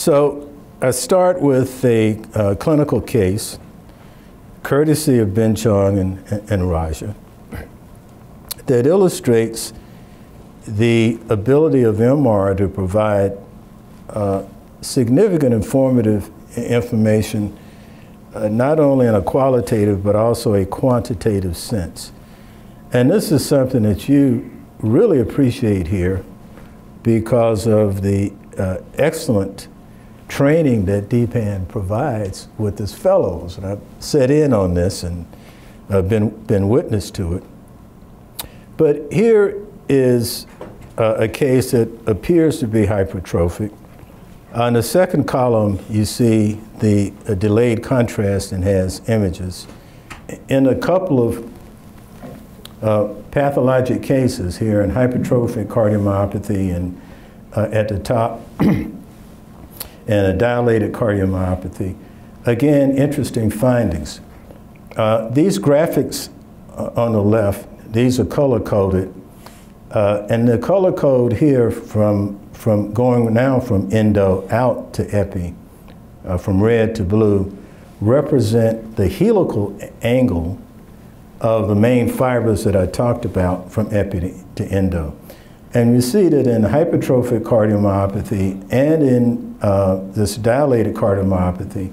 So I start with a clinical case, courtesy of Ben Chong and Raja, that illustrates the ability of MR to provide significant informative information, not only in a qualitative but also a quantitative sense. And this is something that you really appreciate here because of the excellent training that D-PAN provides with his fellows. And I've set in on this and been witness to it. But here is a case that appears to be hypertrophic. On the second column, you see the delayed contrast and has images. In a couple of pathologic cases here in hypertrophic cardiomyopathy and at the top, and a dilated cardiomyopathy. Again, interesting findings. These graphics on the left, these are color-coded. And the color code here from going now from endo out to epi, from red to blue, represent the helical angle of the main fibers that I talked about from epi to endo. And you see that in hypertrophic cardiomyopathy and in this dilated cardiomyopathy,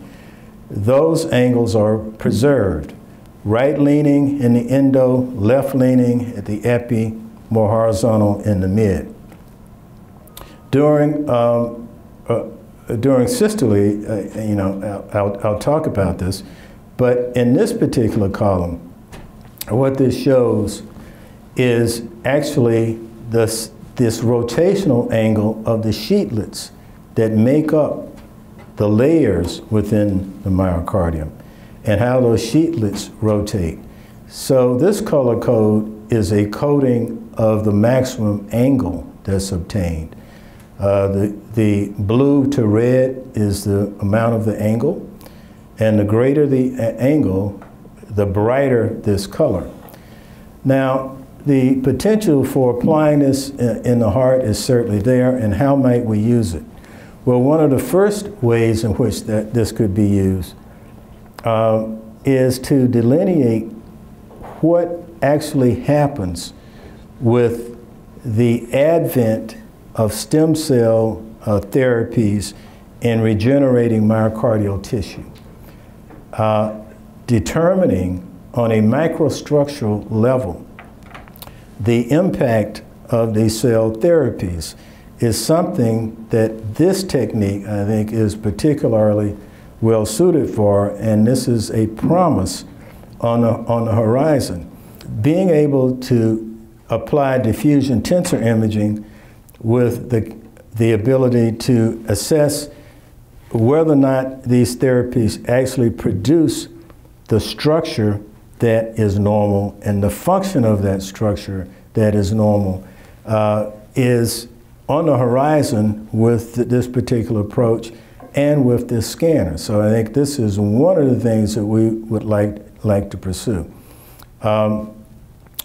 those angles are preserved. Right leaning in the endo, left leaning at the epi, more horizontal in the mid. During systole, you know, I'll talk about this, but in this particular column, what this shows is actually this rotational angle of the sheetlets that make up the layers within the myocardium and how those sheetlets rotate. So this color code is a coding of the maximum angle that's obtained. The blue to red is the amount of the angle, and the greater the angle, the brighter this color. Now, the potential for applying this in the heart is certainly there, and how might we use it? Well, one of the first ways in which this could be used is to delineate what actually happens with the advent of stem cell therapies in regenerating myocardial tissue, determining on a microstructural level the impact of these cell therapies is something that this technique, I think, is particularly well suited for, and this is a promise on the horizon. Being able to apply diffusion tensor imaging with the ability to assess whether or not these therapies actually produce the structure that is normal and the function of that structure that is normal is on the horizon with this particular approach and with this scanner. So I think this is one of the things that we would like to pursue. One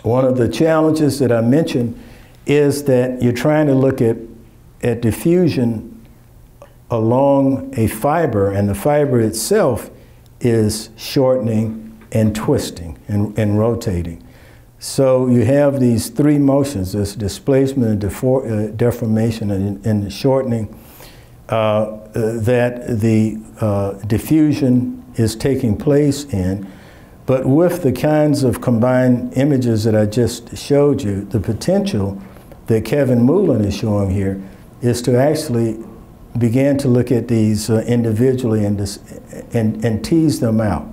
of the challenges that I mentioned is that you're trying to look at diffusion along a fiber, and the fiber itself is shortening and twisting and rotating. So you have these three motions, this displacement, deformation, and the shortening, that the diffusion is taking place in. But with the kinds of combined images that I just showed you, the potential that Kevin Moulin is showing here is to actually begin to look at these individually and tease them out.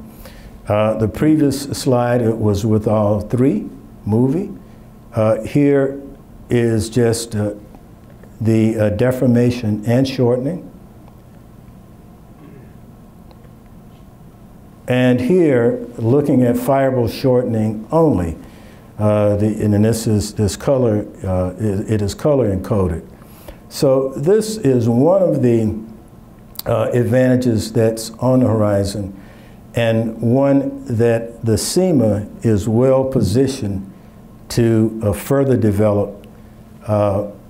The previous slide, it was with all three movie. Here is just the deformation and shortening. And here, looking at fibril shortening only, and this color, it is color encoded. So this is one of the advantages that's on the horizon, and one that the SEMA is well positioned to further develop,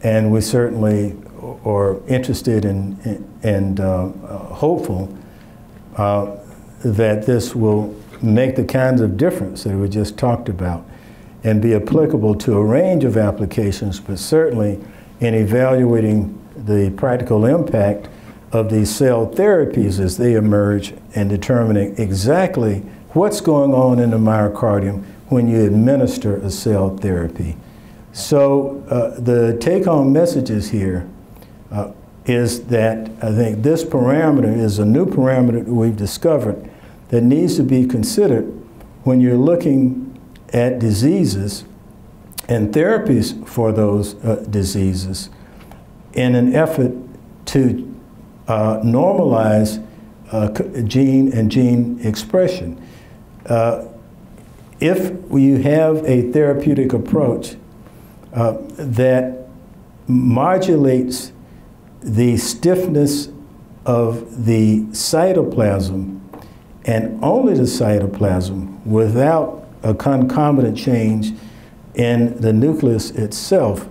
and we certainly or interested and hopeful that this will make the kinds of difference that we just talked about and be applicable to a range of applications, but certainly in evaluating the practical impact of these cell therapies as they emerge and determining exactly what's going on in the myocardium when you administer a cell therapy. So the take-home messages here is that I think this parameter is a new parameter that we've discovered that needs to be considered when you're looking at diseases and therapies for those diseases in an effort to normalize gene and gene expression. If you have a therapeutic approach that modulates the stiffness of the cytoplasm and only the cytoplasm without a concomitant change in the nucleus itself,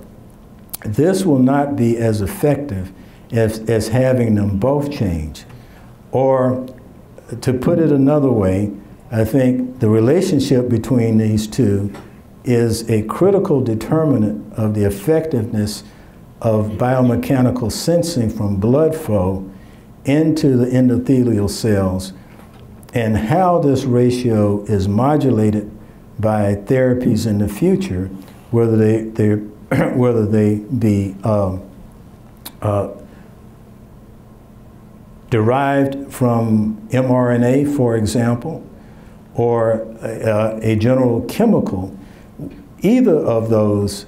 this will not be as effective as having them both change. Or to put it another way, I think the relationship between these two is a critical determinant of the effectiveness of biomechanical sensing from blood flow into the endothelial cells and how this ratio is modulated by therapies in the future, whether they whether they be derived from mRNA, for example, or a general chemical. Either of those,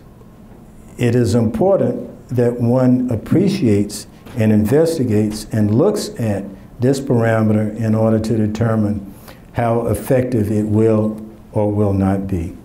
it is important that one appreciates and investigates and looks at this parameter in order to determine how effective it will or will not be.